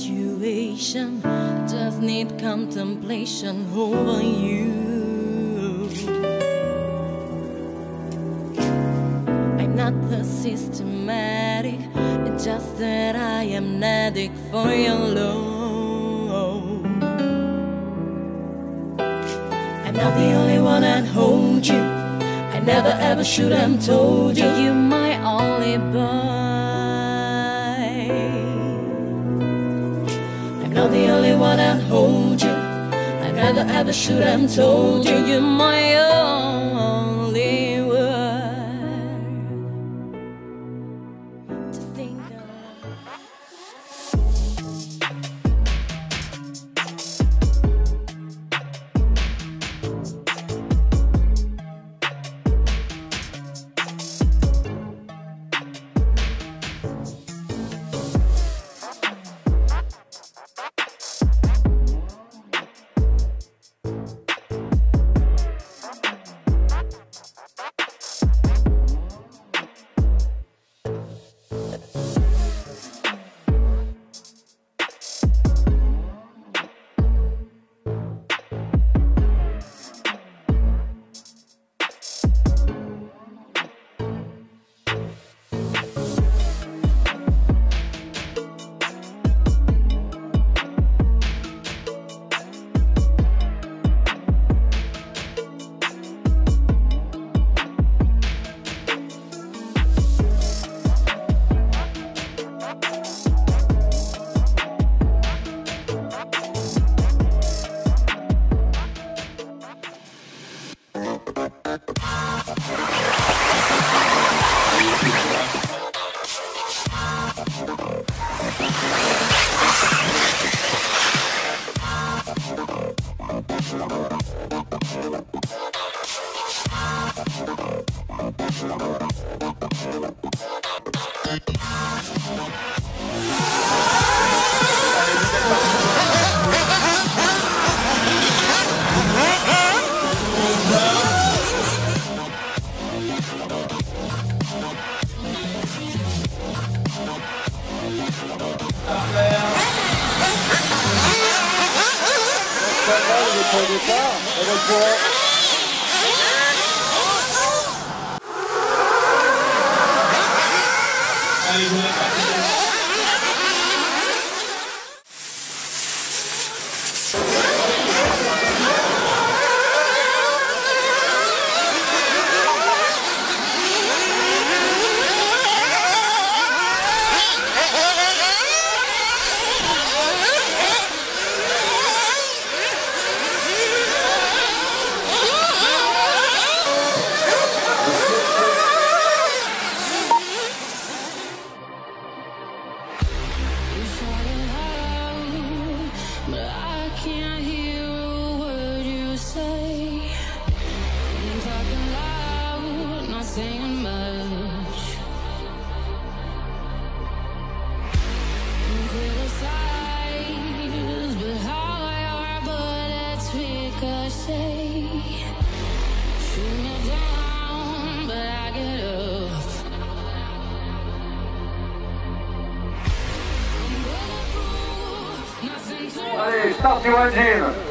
situation does need contemplation over you. I'm not the systematic, it's just that I am an addict for your love. I'm not the only one that holds you, I never ever should have told you. You're my only boy. Not the only one that holds you, I never ever should have told you. You're my only word to think Stop your engine!